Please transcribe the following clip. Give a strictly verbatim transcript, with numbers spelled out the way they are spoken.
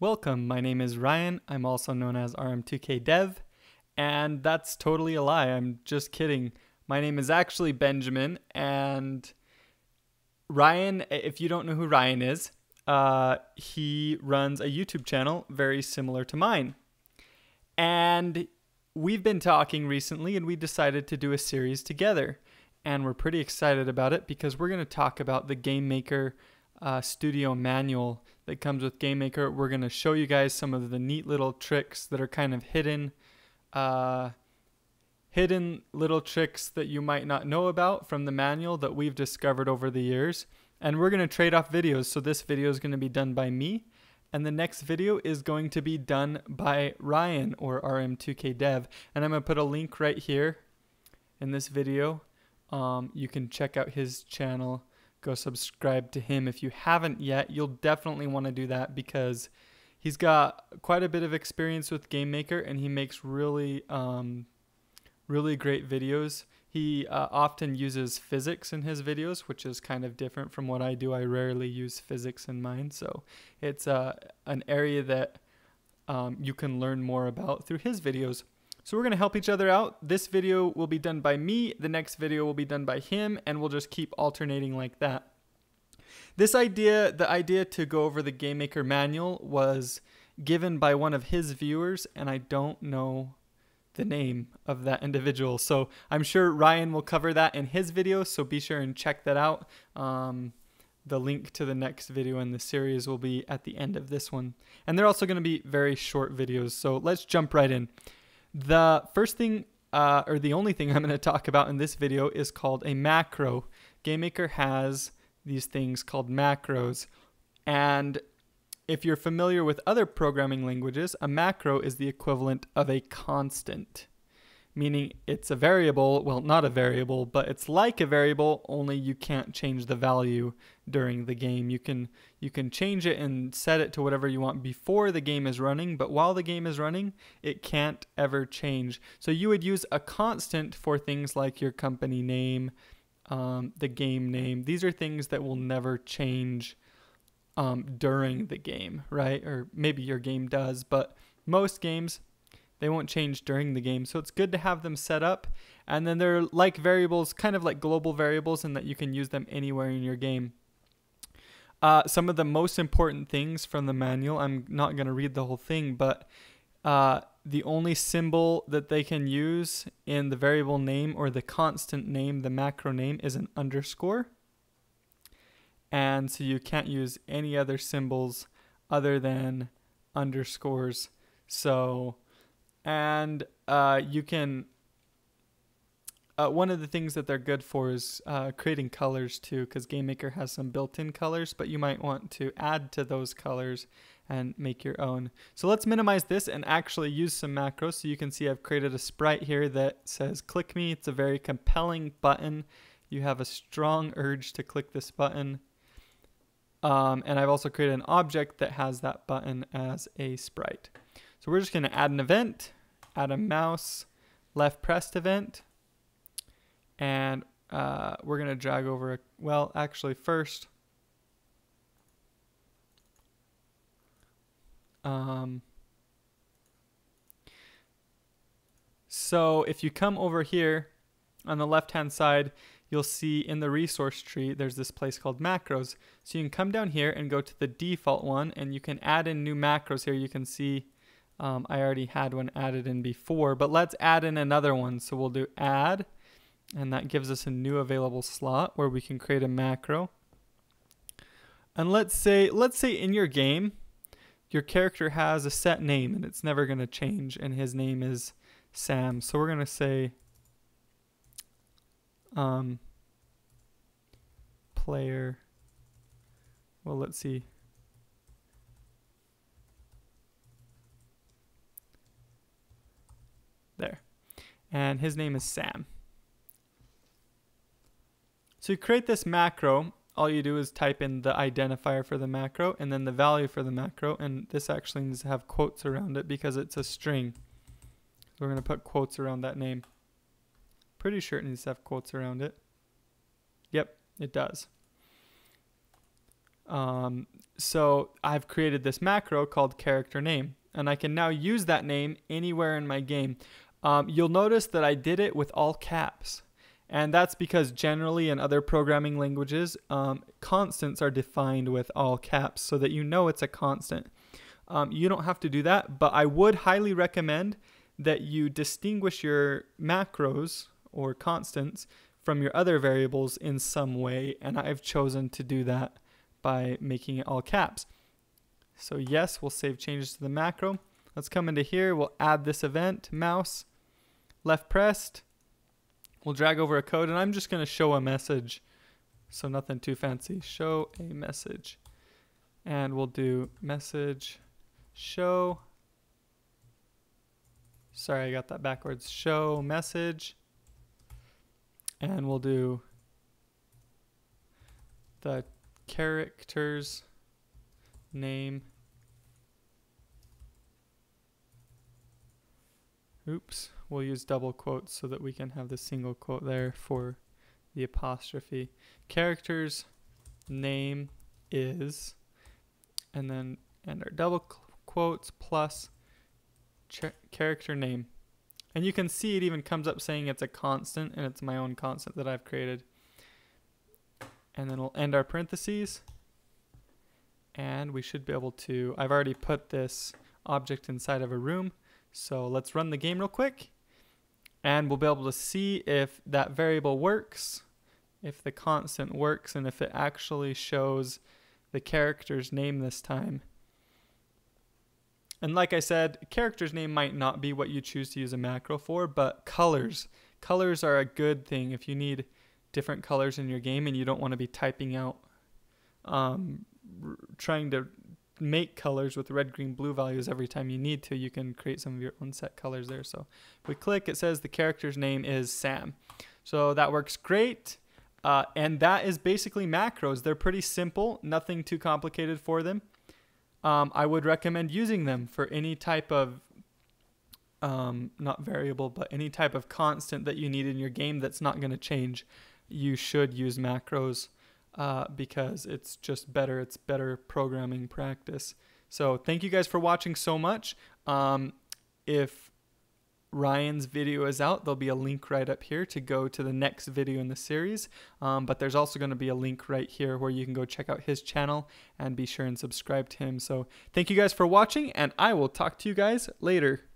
Welcome, my name is Ryan, I'm also known as R M two K Dev, and that's totally a lie, I'm just kidding. My name is actually Benjamin, and Ryan, if you don't know who Ryan is, uh, he runs a YouTube channel very similar to mine. And we've been talking recently, and we decided to do a series together. And we're pretty excited about it because we're going to talk about the GameMaker uh, Studio manual that comes with GameMaker. We're going to show you guys some of the neat little tricks that are kind of hidden, uh, hidden little tricks that you might not know about from the manual that we've discovered over the years. And we're going to trade off videos. So this video is going to be done by me, and the next video is going to be done by Ryan or R M two K Dev. And I'm going to put a link right here in this video. Um, you can check out his channel, go subscribe to him. If you haven't yet, you'll definitely want to do that because he's got quite a bit of experience with GameMaker and he makes really, um, really great videos. He uh, often uses physics in his videos, which is kind of different from what I do. I rarely use physics in mine, so it's uh, an area that um, you can learn more about through his videos. So we're going to help each other out. This video will be done by me, the next video will be done by him, and we'll just keep alternating like that. This idea, the idea to go over the GameMaker manual was given by one of his viewers, and I don't know the name of that individual. So I'm sure Ryan will cover that in his video, so be sure and check that out. Um, the link to the next video in the series will be at the end of this one. And they're also going to be very short videos, so let's jump right in. The first thing, uh, or the only thing I'm going to talk about in this video is called a macro. GameMaker has these things called macros, and if you're familiar with other programming languages, a macro is the equivalent of a constant, meaning it's a variable, well, not a variable, but it's like a variable, only you can't change the value during the game. You can, you can change it and set it to whatever you want before the game is running, but while the game is running, it can't ever change. So you would use a constant for things like your company name, um, the game name. These are things that will never change um, during the game, right? Or maybe your game does, but most games, they won't change during the game, so it's good to have them set up. And then they're like variables, kind of like global variables, in that you can use them anywhere in your game. Uh, some of the most important things from the manual, I'm not going to read the whole thing, but uh, the only symbol that they can use in the variable name or the constant name, the macro name, is an underscore. And so you can't use any other symbols other than underscores. So... And uh, you can, uh, one of the things that they're good for is uh, creating colors too, because GameMaker has some built-in colors, but you might want to add to those colors and make your own. So let's minimize this and actually use some macros. So you can see I've created a sprite here that says click me. It's a very compelling button. You have a strong urge to click this button. Um, and I've also created an object that has that button as a sprite. So we're just going to add an event. Add a mouse left pressed event, and uh, we're going to drag over a, well actually first um, so if you come over here on the left hand side, you'll see in the resource tree there's this place called macros, so you can come down here and go to the default one and you can add in new macros here. You can see Um, I already had one added in before, but let's add in another one. So we'll do add, and that gives us a new available slot where we can create a macro. And let's say, let's say in your game, your character has a set name and it's never going to change, and his name is Sam. So we're going to say um, player, well, let's see. There. And his name is Sam. So you create this macro. All you do is type in the identifier for the macro and then the value for the macro. And this actually needs to have quotes around it because it's a string. We're going to put quotes around that name. Pretty sure it needs to have quotes around it. Yep, it does. Um, so I've created this macro called character name, and I can now use that name anywhere in my game. Um, you'll notice that I did it with all caps, and that's because generally in other programming languages, um, constants are defined with all caps so that you know it's a constant. Um, you don't have to do that, but I would highly recommend that you distinguish your macros or constants from your other variables in some way, and I've chosen to do that by making it all caps. So yes, we'll save changes to the macro. Let's come into here, we'll add this event, mouse, left pressed, we'll drag over a code, and I'm just gonna show a message, so nothing too fancy, show a message. And we'll do message, show, sorry I got that backwards, show message, and we'll do the character's name. Oops, we'll use double quotes so that we can have the single quote there for the apostrophe. Character's name is, and then and our double quotes plus character name. And you can see it even comes up saying it's a constant, and it's my own constant that I've created. And then we'll end our parentheses, and we should be able to, I've already put this object inside of a room. So let's run the game real quick, and we'll be able to see if that variable works, if the constant works, and if it actually shows the character's name this time. And like I said, character's name might not be what you choose to use a macro for, but colors. Colors are a good thing if you need different colors in your game and you don't want to be typing out, um, trying to make colors with red, green, blue values every time you need to. You can create some of your own set colors there. So if we click, it says the character's name is Sam. So that works great. Uh, and that is basically macros. They're pretty simple, nothing too complicated for them. Um, I would recommend using them for any type of, um, not variable, but any type of constant that you need in your game that's not going to change. You should use macros. Uh, because it's just better, it's better programming practice. So thank you guys for watching so much. Um, if Ryan's video is out, there'll be a link right up here to go to the next video in the series. Um, but there's also going to be a link right here where you can go check out his channel and be sure and subscribe to him. So thank you guys for watching, and I will talk to you guys later.